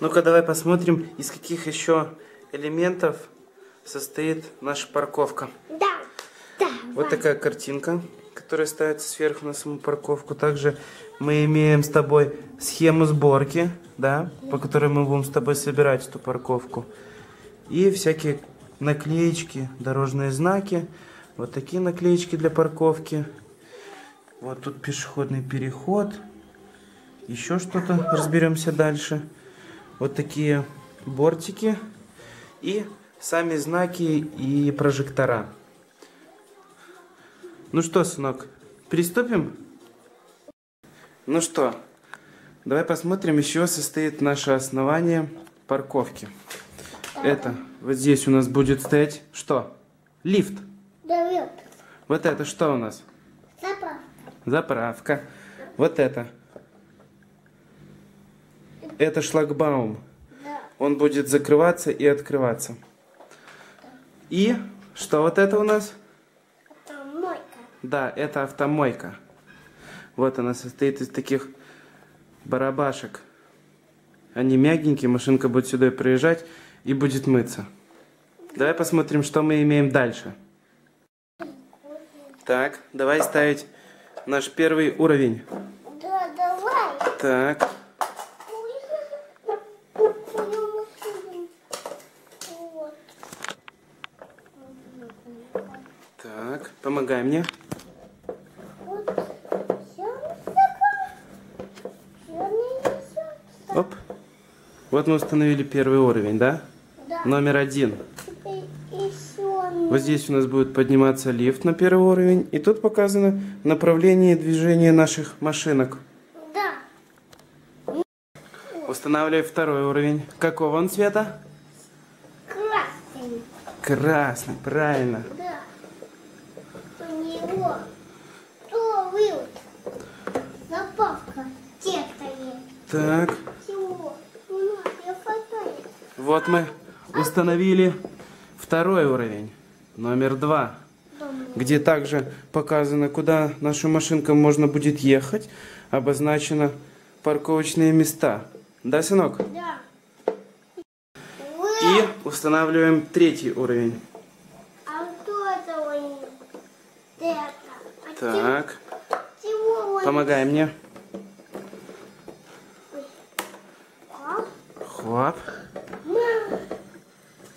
Ну-ка, давай посмотрим, из каких еще элементов состоит наша парковка. Да. Вот такая картинка, которая ставится сверху на саму парковку. Также мы имеем с тобой схему сборки, да, по которой мы будем с тобой собирать эту парковку. И всякие наклеечки, дорожные знаки. Вот такие наклеечки для парковки. Вот тут пешеходный переход. Еще что-то разберемся дальше. Вот такие бортики. И сами знаки и прожектора. Ну что, сынок, приступим? Ну что, давай посмотрим, из чего состоит наше основание парковки. Это вот здесь у нас будет стоять что? Лифт. Да, лифт. Вот это что у нас? Заправка. Заправка. Вот это. Это шлагбаум. Да. Он будет закрываться и открываться. И что вот это у нас? Да, это автомойка. Вот она состоит из таких барабашек. Они мягенькие, машинка будет сюда проезжать и будет мыться. Давай посмотрим, что мы имеем дальше. Так, давай ставить наш первый уровень. Да, давай. Так. Так, помогай мне. Оп. Вот мы установили первый уровень, да? Да. Номер 1. Вот здесь у нас будет подниматься лифт на первый уровень. И тут показано направление движения наших машинок. Да. Устанавливаем второй уровень. Какого он цвета? Красный. Красный, правильно. Да. У него то вылет. Запавка. Так. Вот мы установили второй уровень, номер 2, где также показано, куда нашу машинку можно будет ехать, обозначено парковочные места. Да, сынок? Да. И устанавливаем третий уровень. А кто это уровень? Так. Помогай мне. Хоп.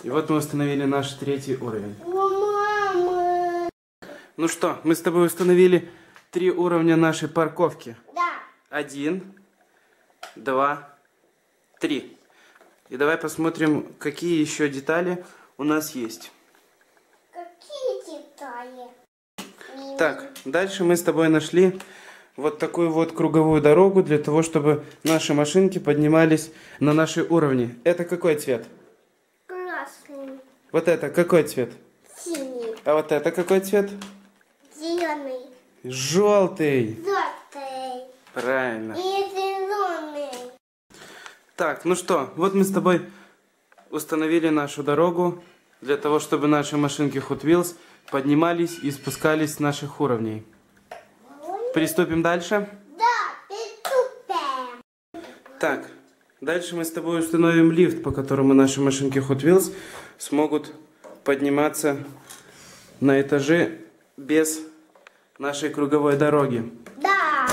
И вот мы установили наш третий уровень. Мама. Ну что, мы с тобой установили 3 уровня нашей парковки. Да. 1, 2, 3. И давай посмотрим, какие еще детали у нас есть. Какие детали? Так, дальше мы с тобой нашли вот такую вот круговую дорогу для того, чтобы наши машинки поднимались на наши уровни. Это какой цвет? Вот это какой цвет? Синий. А вот это какой цвет? Зеленый. Желтый. Желтый. Правильно. И зеленый. Так, ну что, вот мы с тобой установили нашу дорогу для того, чтобы наши машинки Hot Wheels поднимались и спускались с наших уровней. Приступим дальше? Да, приступим. Так. Дальше мы с тобой установим лифт, по которому наши машинки Hot Wheels смогут подниматься на этажи без нашей круговой дороги. Да!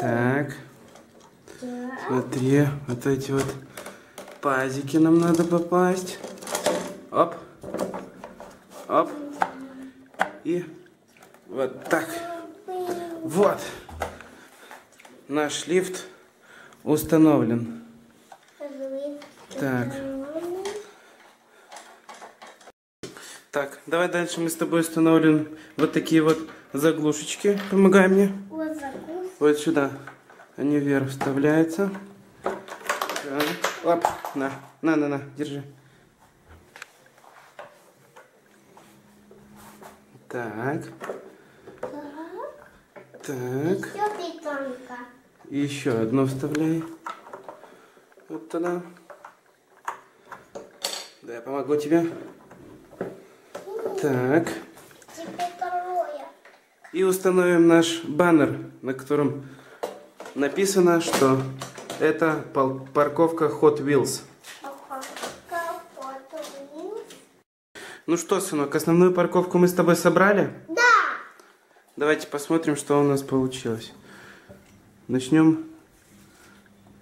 Так. Да. Смотри, вот эти вот пазики нам надо попасть. Оп. Оп. И вот так. Вот. Наш лифт установлен. Так. Так, давай дальше мы с тобой установим вот такие вот заглушечки. Помогай мне. Вот, вот сюда. Они вверх вставляются. Оп, на, держи. Так. Так. И еще одно вставляй. Вот туда. Да, я помогу тебе. Так. И установим наш баннер, на котором написано, что Это парковка Hot Wheels. Ну что, сынок, основную парковку мы с тобой собрали? Да. Давайте посмотрим, что у нас получилось. Начнем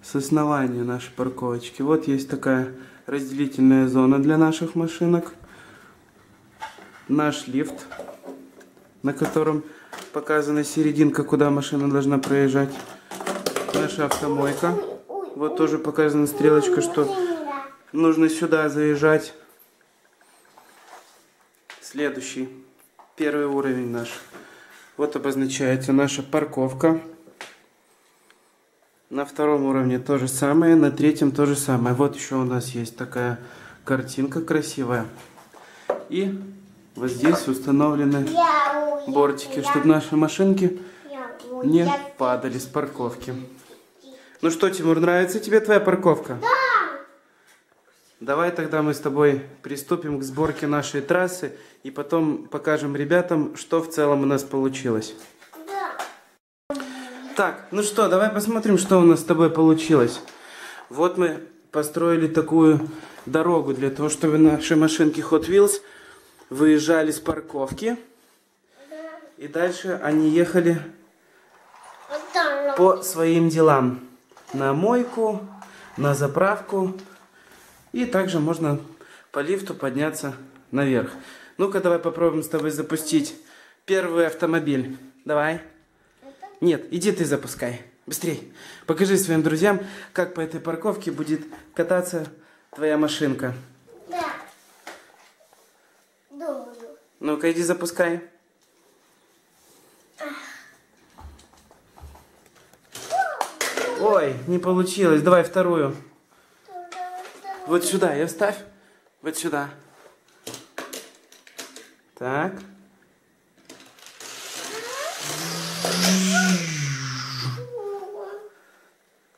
с основания нашей парковочки. Вот есть такая разделительная зона для наших машинок. Наш лифт, на котором показана серединка, куда машина должна проезжать. Наша автомойка. Вот тоже показана стрелочка, что нужно сюда заезжать. Следующий, первый уровень наш. Вот обозначается наша парковка. На втором уровне то же самое, на третьем то же самое. Вот еще у нас есть такая картинка красивая. И вот здесь установлены бортики, чтобы наши машинки не падали с парковки. Ну что, Тимур, нравится тебе твоя парковка? Да! Давай тогда мы с тобой приступим к сборке нашей трассы и потом покажем ребятам, что в целом у нас получилось. Да. Так, ну что, давай посмотрим, что у нас с тобой получилось. Вот мы построили такую дорогу для того, чтобы наши машинки Hot Wheels выезжали с парковки. Да. И дальше они ехали по своим делам. На мойку, на заправку. И также можно по лифту подняться наверх. Ну-ка, давай попробуем с тобой запустить первый автомобиль. Давай. Нет, иди ты запускай. Быстрей. Покажи своим друзьям, как по этой парковке будет кататься твоя машинка. Да. Думаю. Ну-ка, иди запускай. Ой, не получилось. Давай вторую. Вот сюда ее ставь. Вот сюда. Так.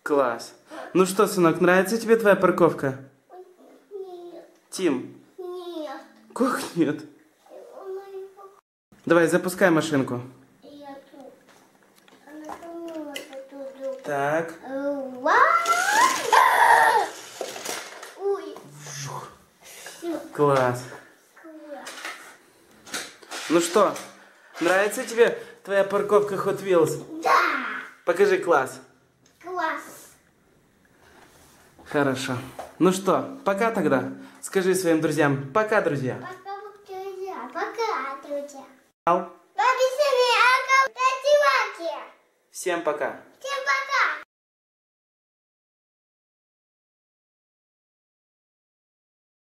Класс. Ну что, сынок, нравится тебе твоя парковка? Нет. Тим? Нет. Как нет? Давай, запускай машинку. Так. Класс. Ну что, нравится тебе твоя парковка Hot Wheels? Да. Покажи класс. Класс. Хорошо. Ну что, пока тогда. Скажи своим друзьям. Пока, друзья. Пока, друзья. Пока, друзья. Всем пока.